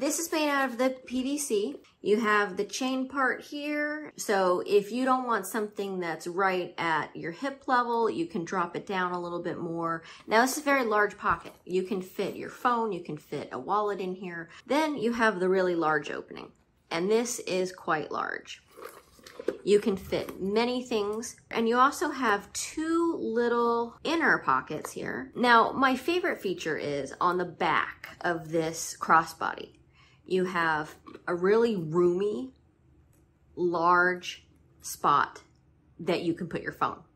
This is made out of the PVC. You have the chain part here. So if you don't want something that's right at your hip level, you can drop it down a little bit more. Now this is a very large pocket. You can fit your phone, you can fit a wallet in here. Then you have the really large opening, and this is quite large. You can fit many things, and you also have two little inner pockets here. Now, my favorite feature is on the back of this crossbody. You have a really roomy, large spot that you can put your phone.